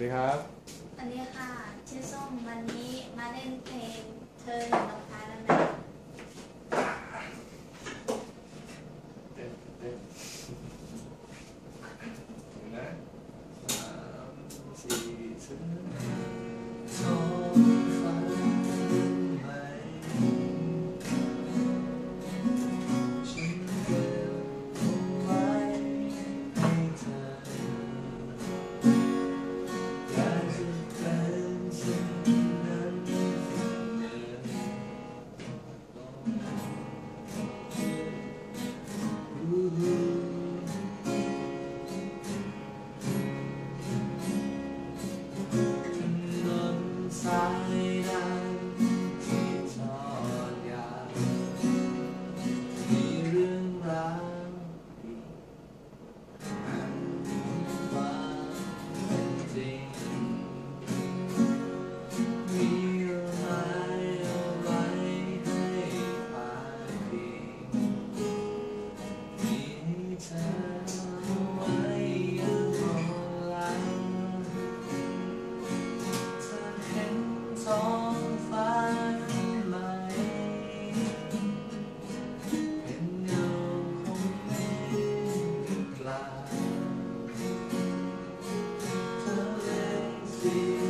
ดีครับอันนี้ค่ะชื่อส้มวันนี้มาเล่นเพลงเธอหนึ่งลำพาแล้วนะนะ3 4